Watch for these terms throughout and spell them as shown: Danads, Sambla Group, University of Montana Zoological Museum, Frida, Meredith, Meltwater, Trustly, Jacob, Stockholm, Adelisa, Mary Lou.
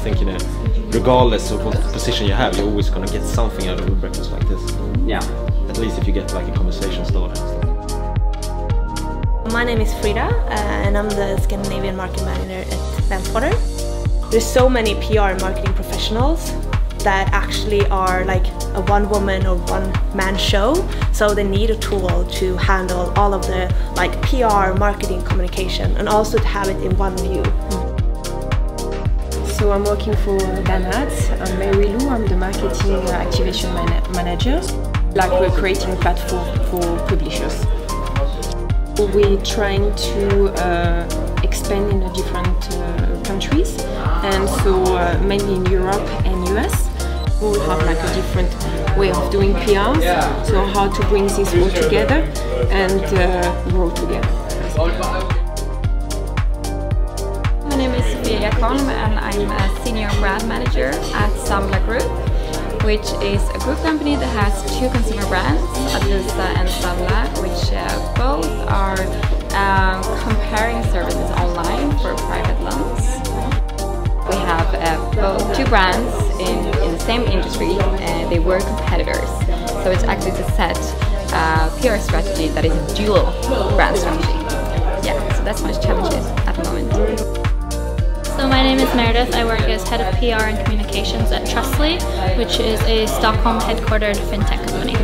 think, you know, regardless of what position you have, you're always going to get something out of a breakfast like this. Yeah. At least if you get like a conversation started. My name is Frida and I'm the Scandinavian market manager at Meltwater. There's so many PR and marketing professionals that actually are like a one-woman or one-man show, so they need a tool to handle all of the like PR, marketing, communication, and also to have it in one view. So I'm working for Danads. I'm Mary Lou, I'm the marketing activation manager. Like, we're creating a platform for publishers. We're trying to expand in different countries, and so mainly in Europe and US. We have like a different way of doing PRs, so how to bring this all together and grow together. My name is Jacob and I'm a senior brand manager at Sambla Group, which is a group company that has two consumer brands, Adelisa and Sambla, which both are comparing services online for private loans. We have both two brands in the same industry, and they were competitors. So it's actually to set a PR strategy that is a dual brand strategy. Yeah, so that's my challenge at the moment. So my name is Meredith. I work as head of PR and communications at Trustly, which is a Stockholm headquartered fintech company.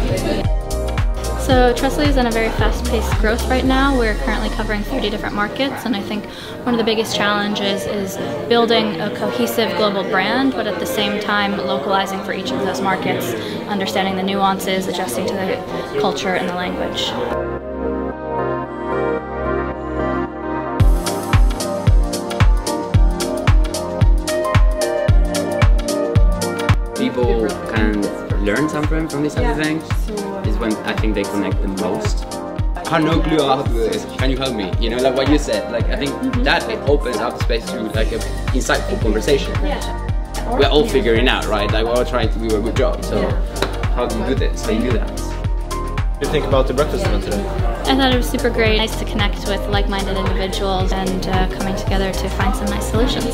So Trustly is in a very fast-paced growth right now. We're currently covering 30 different markets, and I think one of the biggest challenges is building a cohesive global brand, but at the same time localizing for each of those markets, understanding the nuances, adjusting to the culture and the language. People can learn something from this type of thing. Is when I think they connect the most. I have no clue how to do this. Can you help me? You know, like what you said. Like, I think that it opens up space to like an insightful conversation. Yeah. We're all figuring out, right? Like, we're all trying to do a good job. So, how do you do this? How do you do that? What do you think about the breakfast event today? I thought it was super great. Nice to connect with like-minded individuals and coming together to find some nice solutions.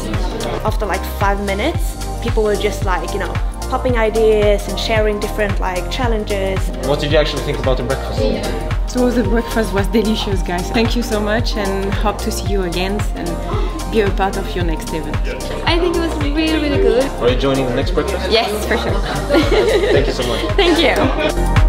After like 5 minutes, people were just like, you know, popping ideas and sharing different like challenges. What did you actually think about the breakfast? So the breakfast was delicious, guys. Thank you so much, and hope to see you again and be a part of your next event. I think it was really, really good. Are you joining the next breakfast? Yes, for sure. Thank you so much. Thank you.